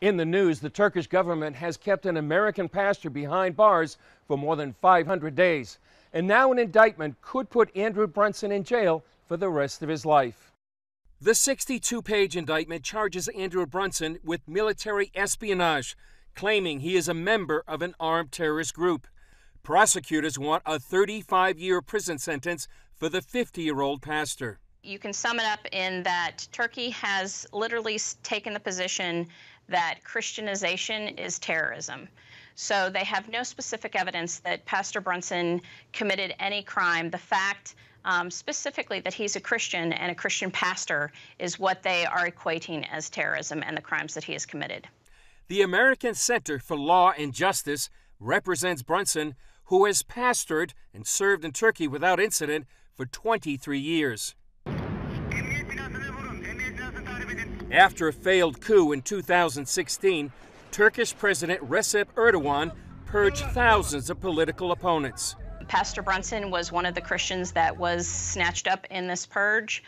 In the news, the Turkish government has kept an American pastor behind bars for more than 500 days. And now an indictment could put Andrew Brunson in jail for the rest of his life. The 62-page indictment charges Andrew Brunson with military espionage, claiming he is a member of an armed terrorist group. Prosecutors want a 35-year prison sentence for the 50-year-old pastor. You can sum it up in that Turkey has literally taken the position that Christianization is terrorism. So they have no specific evidence that Pastor Brunson committed any crime. The fact specifically that he's a Christian and a Christian pastor is what they are equating as terrorism and the crimes that he has committed. The American Center for Law and Justice represents Brunson, who has pastored and served in Turkey without incident for 23 years. After a failed coup in 2016, Turkish President Recep Erdogan purged thousands of political opponents. Pastor Brunson was one of the Christians that was snatched up in this purge.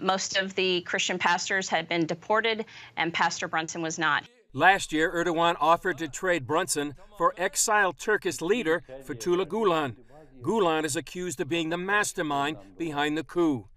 Most of the Christian pastors had been deported, and Pastor Brunson was not. Last year, Erdogan offered to trade Brunson for exiled Turkish leader Fethullah Gulen. Gulen is accused of being the mastermind behind the coup.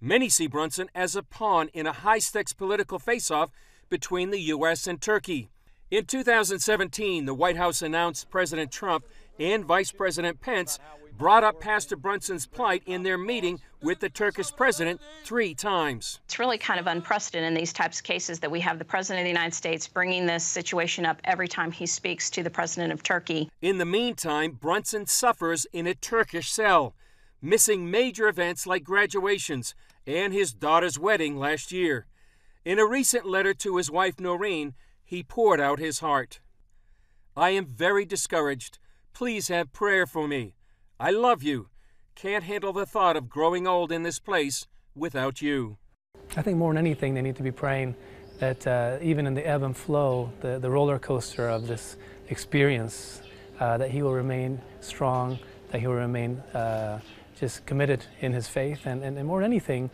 Many see Brunson as a pawn in a high-stakes political face-off between the U.S. and Turkey. In 2017, the White House announced President Trump and Vice President Pence brought up Pastor Brunson's plight in their meeting with the Turkish president 3 times. It's really kind of unprecedented in these types of cases that we have the President of the United States bringing this situation up every time he speaks to the President of Turkey. In the meantime, Brunson suffers in a Turkish cell, missing major events like graduations and his daughter's wedding last year. In a recent letter to his wife, Noreen, he poured out his heart. "I am very discouraged. Please have prayer for me. I love you. Can't handle the thought of growing old in this place without you." I think more than anything, they need to be praying that even in the ebb and flow, the roller coaster of this experience, that he will remain strong, that he will remain just committed in his faith, and more than anything,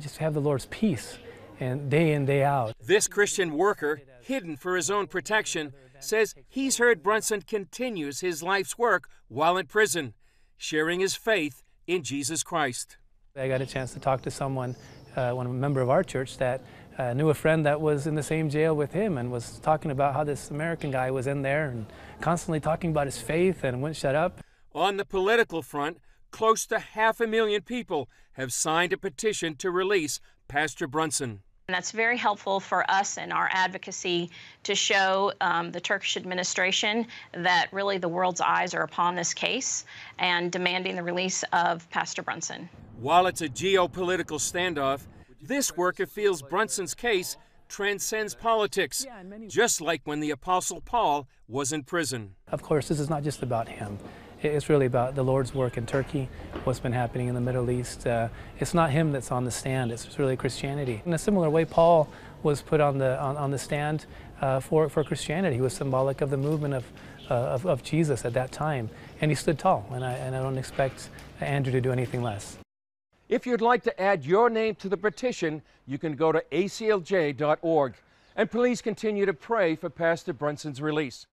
just have the Lord's peace and day in, day out. This Christian worker, hidden for his own protection, says he's heard Brunson continues his life's work while in prison, sharing his faith in Jesus Christ. I got a chance to talk to someone, a member of our church, that knew a friend that was in the same jail with him and was talking about how this American guy was in there and constantly talking about his faith and wouldn't shut up. On the political front, close to 500,000 people have signed a petition to release Pastor Brunson. And that's very helpful for us and our advocacy to show the Turkish administration that really the world's eyes are upon this case and demanding the release of Pastor Brunson. While it's a geopolitical standoff, this worker feels Brunson's case transcends politics, just like when the Apostle Paul was in prison. Of course, this is not just about him. It's really about the Lord's work in Turkey, what's been happening in the Middle East. It's not him that's on the stand, it's really Christianity. In a similar way, Paul was put on the stand for Christianity. He was symbolic of the movement of Jesus at that time, and he stood tall, and I don't expect Andrew to do anything less. If you'd like to add your name to the petition, you can go to ACLJ.org, and please continue to pray for Pastor Brunson's release.